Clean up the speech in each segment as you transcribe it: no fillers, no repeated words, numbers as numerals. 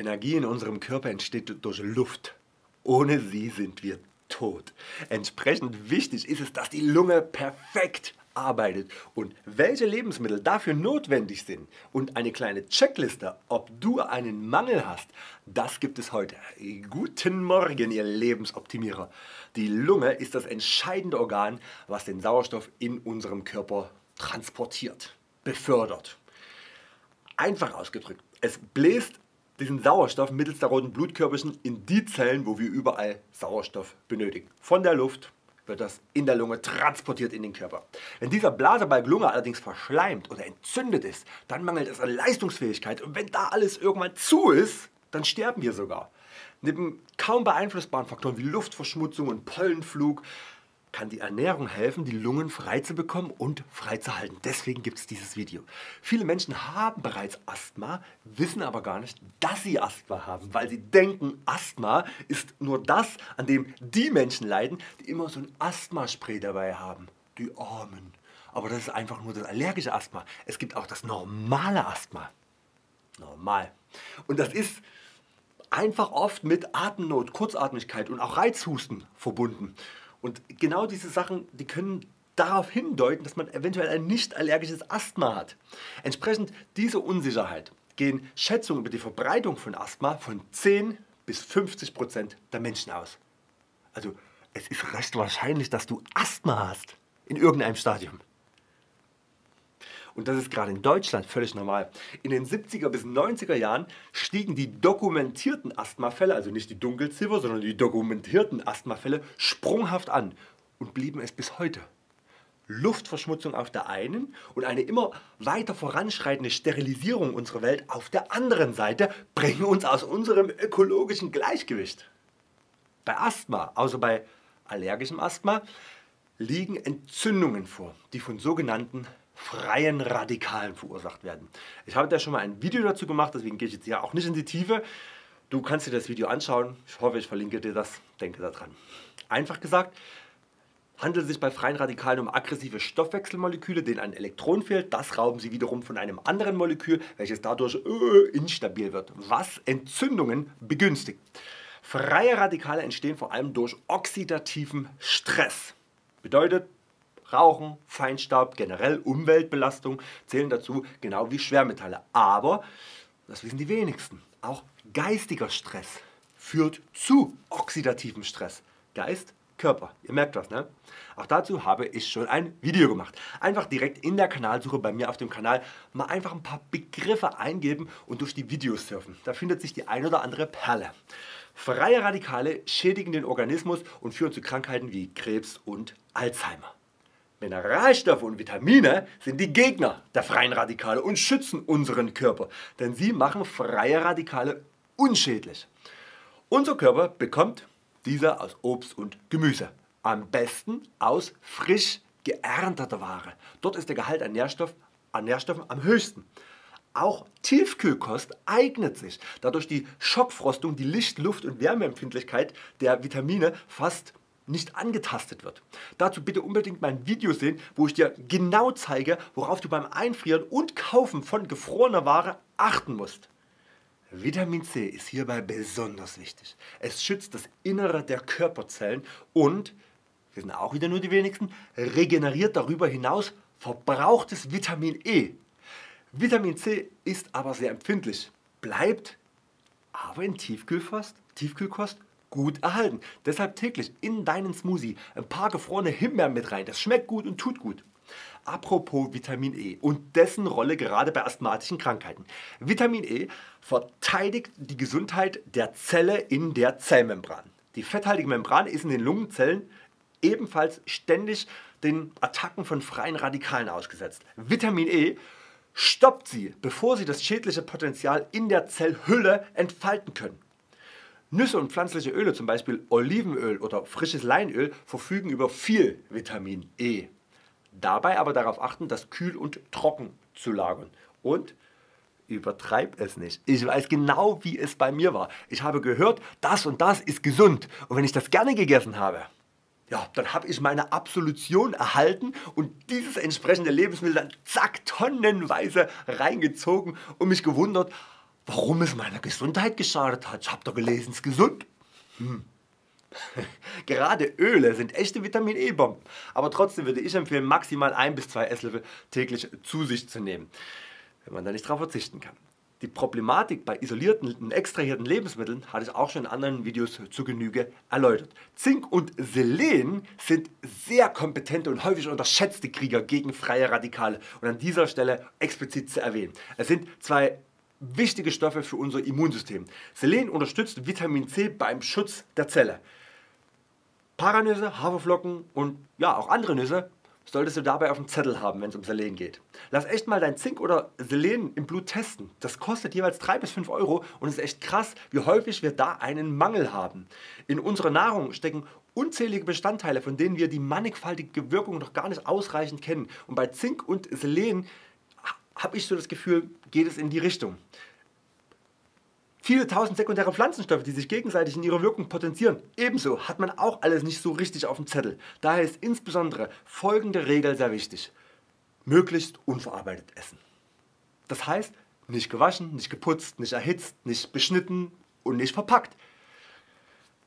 Energie in unserem Körper entsteht durch Luft. Ohne sie sind wir tot. Entsprechend wichtig ist es, dass die Lunge perfekt arbeitet und welche Lebensmittel dafür notwendig sind und eine kleine Checkliste, ob du einen Mangel hast, das gibt es heute. Guten Morgen, ihr Lebensoptimierer. Die Lunge ist das entscheidende Organ, was den Sauerstoff in unserem Körper transportiert, befördert. Einfach ausgedrückt, es bläst diesen Sauerstoff mittels der roten Blutkörperchen in die Zellen, wo wir überall Sauerstoff benötigen. Von der Luft wird das in der Lunge transportiert in den Körper. Wenn dieser Blasebalg Lunge allerdings verschleimt oder entzündet ist, dann mangelt es an Leistungsfähigkeit und wenn da alles irgendwann zu ist, dann sterben wir sogar. Neben kaum beeinflussbaren Faktoren wie Luftverschmutzung und Pollenflug kann die Ernährung helfen, die Lungen frei zu bekommen und frei zu halten. Deswegen gibt es dieses Video. Viele Menschen haben bereits Asthma, wissen aber gar nicht, dass sie Asthma haben, weil sie denken, Asthma ist nur das, an dem die Menschen leiden, die immer so ein Asthmaspray dabei haben. Die Armen. Aber das ist einfach nur das allergische Asthma. Es gibt auch das normale Asthma. Normal. Und das ist einfach oft mit Atemnot, Kurzatmigkeit und auch Reizhusten verbunden. Und genau diese Sachen, die können darauf hindeuten, dass man eventuell ein nicht allergisches Asthma hat. Entsprechend dieser Unsicherheit gehen Schätzungen über die Verbreitung von Asthma von 10 bis 50% der Menschen aus. Also es ist recht wahrscheinlich, dass du Asthma hast in irgendeinem Stadium. Und das ist gerade in Deutschland völlig normal. In den 70er bis 90er Jahren stiegen die dokumentierten Asthmafälle, also nicht die Dunkelziffer, sondern die dokumentierten Asthmafälle, sprunghaft an und blieben es bis heute. Luftverschmutzung auf der einen und eine immer weiter voranschreitende Sterilisierung unserer Welt auf der anderen Seite bringen uns aus unserem ökologischen Gleichgewicht. Bei Asthma, außer bei allergischem Asthma, liegen Entzündungen vor, die von sogenannten freien Radikalen verursacht werden. Ich habe da schon mal ein Video dazu gemacht, deswegen gehe ich jetzt hier auch nicht in die Tiefe. Du kannst dir das Video anschauen, ich hoffe, ich verlinke dir das, denke daran. Einfach gesagt, handelt es sich bei freien Radikalen um aggressive Stoffwechselmoleküle, denen ein Elektron fehlt, das rauben sie wiederum von einem anderen Molekül, welches dadurch instabil wird, was Entzündungen begünstigt. Freie Radikale entstehen vor allem durch oxidativen Stress. Bedeutet, Rauchen, Feinstaub, generell Umweltbelastung zählen dazu, genau wie Schwermetalle. Aber, das wissen die wenigsten, auch geistiger Stress führt zu oxidativem Stress. Geist, Körper, ihr merkt das, ne? Auch dazu habe ich schon ein Video gemacht. Einfach direkt in der Kanalsuche bei mir auf dem Kanal mal einfach ein paar Begriffe eingeben und durch die Videos surfen. Da findet sich die ein oder andere Perle. Freie Radikale schädigen den Organismus und führen zu Krankheiten wie Krebs und Alzheimer. Mineralstoffe und Vitamine sind die Gegner der freien Radikale und schützen unseren Körper, denn sie machen freie Radikale unschädlich. Unser Körper bekommt diese aus Obst und Gemüse, am besten aus frisch geernteter Ware. Dort ist der Gehalt an Nährstoffen am höchsten. Auch Tiefkühlkost eignet sich, da durch die Schockfrostung die Licht-, Luft- und Wärmeempfindlichkeit der Vitamine fast nicht angetastet wird. Dazu bitte unbedingt mein Video sehen, wo ich dir genau zeige, worauf du beim Einfrieren und Kaufen von gefrorener Ware achten musst. Vitamin C ist hierbei besonders wichtig. Es schützt das Innere der Körperzellen und, wir sind auch wieder nur die wenigsten, regeneriert darüber hinaus verbrauchtes Vitamin E. Vitamin C ist aber sehr empfindlich, bleibt aber in Tiefkühlkost gut erhalten. Deshalb täglich in deinen Smoothie ein paar gefrorene Himbeeren mit rein. Das schmeckt gut und tut gut. Apropos Vitamin E und dessen Rolle gerade bei asthmatischen Krankheiten. Vitamin E verteidigt die Gesundheit der Zelle in der Zellmembran. Die fetthaltige Membran ist in den Lungenzellen ebenfalls ständig den Attacken von freien Radikalen ausgesetzt. Vitamin E stoppt sie, bevor sie das schädliche Potenzial in der Zellhülle entfalten können. Nüsse und pflanzliche Öle, zum Beispiel Olivenöl oder frisches Leinöl, verfügen über viel Vitamin E. Dabei aber darauf achten, das kühl und trocken zu lagern. Und übertreib es nicht. Ich weiß genau, wie es bei mir war. Ich habe gehört, das und das ist gesund. Und wenn ich das gerne gegessen habe, ja, dann habe ich meine Absolution erhalten und dieses entsprechende Lebensmittel dann zack tonnenweise reingezogen und mich gewundert, warum es meiner Gesundheit geschadet hat. Ich hab doch gelesen, es ist gesund. Gerade Öle sind echte Vitamin-E-Bomben. Aber trotzdem würde ich empfehlen, maximal 1 bis 2 Esslöffel täglich zu sich zu nehmen, wenn man da nicht drauf verzichten kann. Die Problematik bei isolierten und extrahierten Lebensmitteln hatte ich auch schon in anderen Videos zu Genüge erläutert. Zink und Selen sind sehr kompetente und häufig unterschätzte Krieger gegen freie Radikale und an dieser Stelle explizit zu erwähnen. Es sind zwei wichtige Stoffe für unser Immunsystem. Selen unterstützt Vitamin C beim Schutz der Zelle. Paranüsse, Haferflocken und ja auch andere Nüsse solltest du dabei auf dem Zettel haben, wenn es um Selen geht. Lass echt mal dein Zink oder Selen im Blut testen. Das kostet jeweils 3 bis 5 € und ist echt krass, wie häufig wir da einen Mangel haben. In unserer Nahrung stecken unzählige Bestandteile, von denen wir die mannigfaltige Wirkung noch gar nicht ausreichend kennen. Und bei Zink und Selen habe ich so das Gefühl, geht es in die Richtung. Viele tausend sekundäre Pflanzenstoffe, die sich gegenseitig in ihrer Wirkung potenzieren. Ebenso hat man auch alles nicht so richtig auf dem Zettel. Daher ist insbesondere folgende Regel sehr wichtig. Möglichst unverarbeitet essen. Das heißt, nicht gewaschen, nicht geputzt, nicht erhitzt, nicht beschnitten und nicht verpackt.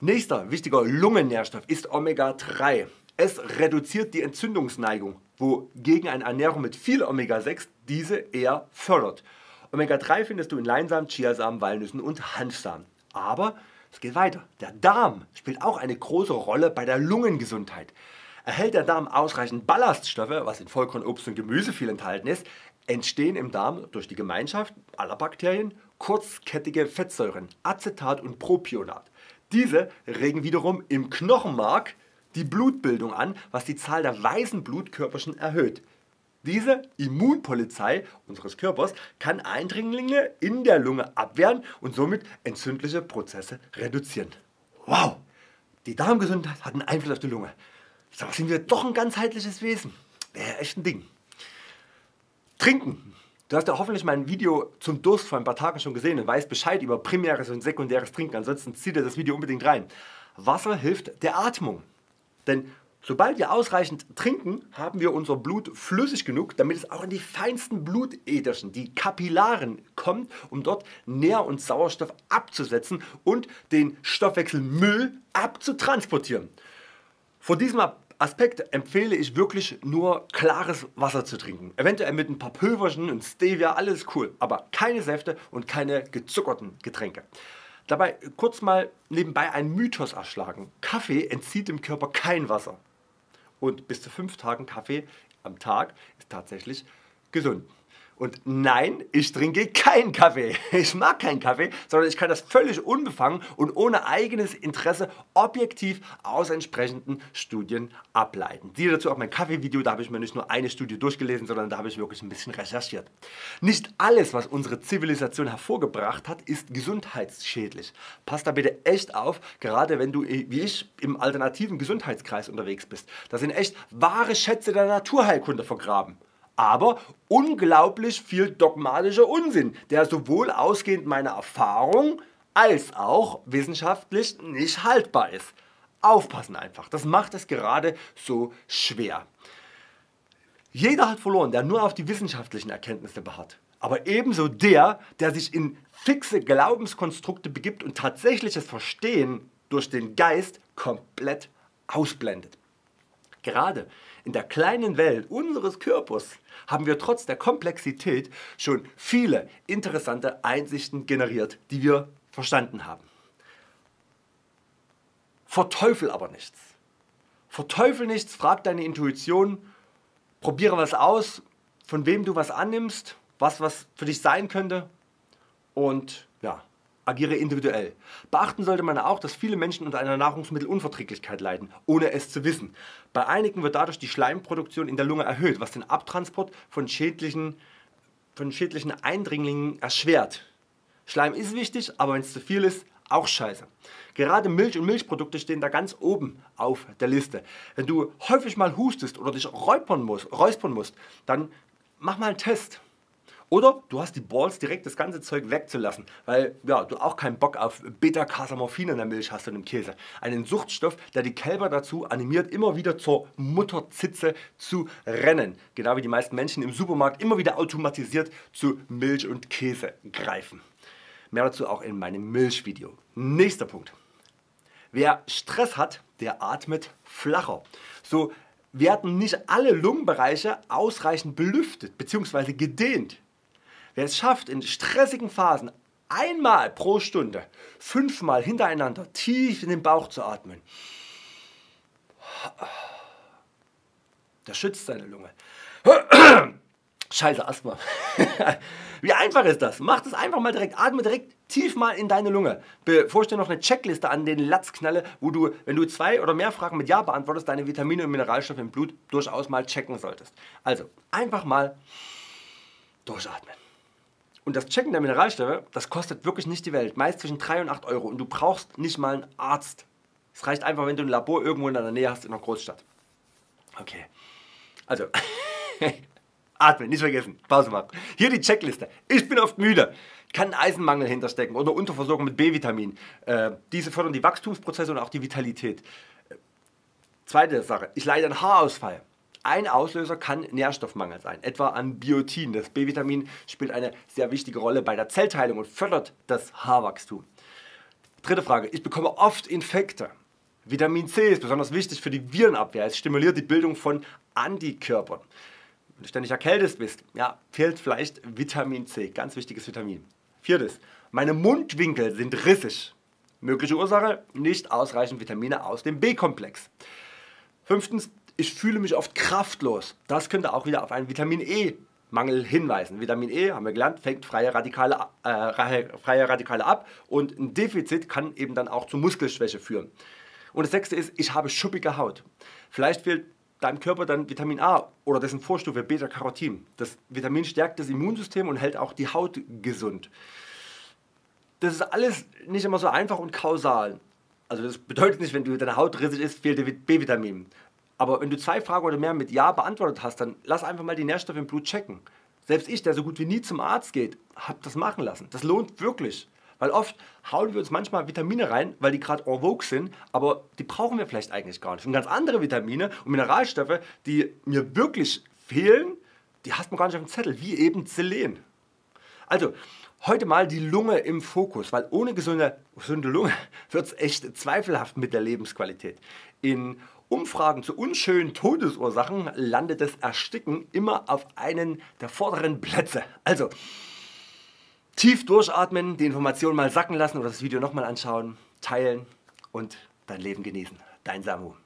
Nächster wichtiger Lungennährstoff ist Omega-3. Es reduziert die Entzündungsneigung, wogegen eine Ernährung mit viel Omega-6 diese eher fördert. Omega-3 findest du in Leinsamen, Chiasamen, Walnüssen und Hanfsamen. Aber es geht weiter. Der Darm spielt auch eine große Rolle bei der Lungengesundheit. Erhält der Darm ausreichend Ballaststoffe, was in Vollkornobst und Gemüse viel enthalten ist, entstehen im Darm durch die Gemeinschaft aller Bakterien kurzkettige Fettsäuren, Acetat und Propionat. Diese regen wiederum im Knochenmark die Blutbildung an, was die Zahl der weißen Blutkörperchen erhöht. Diese Immunpolizei unseres Körpers kann Eindringlinge in der Lunge abwehren und somit entzündliche Prozesse reduzieren. Wow! Die Darmgesundheit hat einen Einfluss auf die Lunge. Da sind wir doch ein ganzheitliches Wesen. Wäre echt ein Ding. Trinken. Du hast ja hoffentlich mein Video zum Durst vor ein paar Tagen schon gesehen und weißt Bescheid über primäres und sekundäres Trinken. Ansonsten zieh dir das Video unbedingt rein. Wasser hilft der Atmung. Denn sobald wir ausreichend trinken, haben wir unser Blut flüssig genug, damit es auch in die feinsten Blutäderchen, die Kapillaren, kommt, um dort Nähr- und Sauerstoff abzusetzen und den Stoffwechsel Müll abzutransportieren. Vor diesem Aspekt empfehle ich wirklich nur klares Wasser zu trinken. Eventuell mit ein paar Pülverchen und Stevia, alles cool, aber keine Säfte und keine gezuckerten Getränke. Dabei kurz mal nebenbei einen Mythos erschlagen. Kaffee entzieht dem Körper kein Wasser. Und bis zu 5 Tagen Kaffee am Tag ist tatsächlich gesund. Und nein, ich trinke keinen Kaffee. Ich mag keinen Kaffee, sondern ich kann das völlig unbefangen und ohne eigenes Interesse objektiv aus entsprechenden Studien ableiten. Siehe dazu auch mein Kaffee-Video, da habe ich mir nicht nur eine Studie durchgelesen, sondern da habe ich wirklich ein bisschen recherchiert. Nicht alles, was unsere Zivilisation hervorgebracht hat, ist gesundheitsschädlich. Pass da bitte echt auf, gerade wenn du, wie ich, im alternativen Gesundheitskreis unterwegs bist. Da sind echt wahre Schätze der Naturheilkunde vergraben. Aber unglaublich viel dogmatischer Unsinn, der sowohl ausgehend meiner Erfahrung als auch wissenschaftlich nicht haltbar ist. Aufpassen einfach, das macht es gerade so schwer. Jeder hat verloren, der nur auf die wissenschaftlichen Erkenntnisse beharrt. Aber ebenso der sich in fixe Glaubenskonstrukte begibt und tatsächliches Verstehen durch den Geist komplett ausblendet. Gerade in der kleinen Welt unseres Körpers haben wir trotz der Komplexität schon viele interessante Einsichten generiert, die wir verstanden haben. Verteufel aber nichts. Verteufel nichts, frag deine Intuition, probiere was aus, von wem du was annimmst, was für dich sein könnte und ja. Agiere individuell. Beachten sollte man auch, dass viele Menschen unter einer Nahrungsmittelunverträglichkeit leiden, ohne es zu wissen. Bei einigen wird dadurch die Schleimproduktion in der Lunge erhöht, was den Abtransport von schädlichen Eindringlingen erschwert. Schleim ist wichtig, aber wenn es zu viel ist, auch scheiße. Gerade Milch und Milchprodukte stehen da ganz oben auf der Liste. Wenn du häufig mal hustest oder dich räuspern musst, dann mach mal einen Test. Oder du hast die Balls, direkt das ganze Zeug wegzulassen, weil ja, du auch keinen Bock auf Beta-Casamorphin in der Milch hast und im Käse. Einen Suchtstoff, der die Kälber dazu animiert, immer wieder zur Mutterzitze zu rennen. Genau wie die meisten Menschen im Supermarkt immer wieder automatisiert zu Milch und Käse greifen. Mehr dazu auch in meinem Milchvideo. Nächster Punkt. Wer Stress hat, der atmet flacher. So werden nicht alle Lungenbereiche ausreichend belüftet bzw. gedehnt. Wer es schafft, in stressigen Phasen einmal pro Stunde 5-mal hintereinander tief in den Bauch zu atmen, der schützt seine Lunge. Scheiße, Asthma. Wie einfach ist das? Mach das einfach mal direkt. Atme direkt tief mal in deine Lunge. Bevor ich dir noch eine Checkliste an den Latz knalle, wo du, wenn du 2 oder mehr Fragen mit Ja beantwortest, deine Vitamine und Mineralstoffe im Blut durchaus mal checken solltest. Also einfach mal durchatmen. Und das Checken der Mineralstoffe, das kostet wirklich nicht die Welt. Meist zwischen 3 und 8 Euro. Und du brauchst nicht mal einen Arzt. Es reicht einfach, wenn du ein Labor irgendwo in deiner Nähe hast, in einer Großstadt. Okay. Also, atmen, nicht vergessen, Pause machen. Hier die Checkliste. Ich bin oft müde, kann Eisenmangel hinterstecken oder Unterversorgung mit B-Vitamin. Diese fördern die Wachstumsprozesse und auch die Vitalität. Zweite Sache, ich leide an Haarausfall. Ein Auslöser kann Nährstoffmangel sein, etwa an Biotin. Das B-Vitamin spielt eine sehr wichtige Rolle bei der Zellteilung und fördert das Haarwachstum. Dritte Frage, ich bekomme oft Infekte. Vitamin C ist besonders wichtig für die Virenabwehr. Es stimuliert die Bildung von Antikörpern. Wenn du ständig erkältet bist, ja, fehlt vielleicht Vitamin C. Ganz wichtiges Vitamin. Viertes. Meine Mundwinkel sind rissig. Mögliche Ursache? Nicht ausreichend Vitamine aus dem B-Komplex. Fünftens. Ich fühle mich oft kraftlos. Das könnte auch wieder auf einen Vitamin E-Mangel hinweisen. Vitamin E, haben wir gelernt, fängt freie Radikale ab. Und ein Defizit kann eben dann auch zu Muskelschwäche führen. Und das sechste ist, ich habe schuppige Haut. Vielleicht fehlt deinem Körper dann Vitamin A oder dessen Vorstufe Beta-Carotin. Das Vitamin stärkt das Immunsystem und hält auch die Haut gesund. Das ist alles nicht immer so einfach und kausal. Also das bedeutet nicht, wenn du deine Haut rissig ist, fehlt dir B-Vitamin. Aber wenn du 2 Fragen oder mehr mit Ja beantwortet hast, dann lass einfach mal die Nährstoffe im Blut checken. Selbst ich, der so gut wie nie zum Arzt geht, hab das machen lassen. Das lohnt wirklich. Weil oft hauen wir uns manchmal Vitamine rein, weil die gerade en vogue sind, aber die brauchen wir vielleicht eigentlich gar nicht. Und ganz andere Vitamine und Mineralstoffe, die mir wirklich fehlen, die hast man gar nicht auf dem Zettel, wie eben Selen. Also, heute mal die Lunge im Fokus, weil ohne gesunde Lunge wird es echt zweifelhaft mit der Lebensqualität. In Umfragen zu unschönen Todesursachen landet das Ersticken immer auf einen der vorderen Plätze. Also, tief durchatmen, die Informationen mal sacken lassen oder das Video nochmal anschauen, teilen und dein Leben genießen. Dein Samu.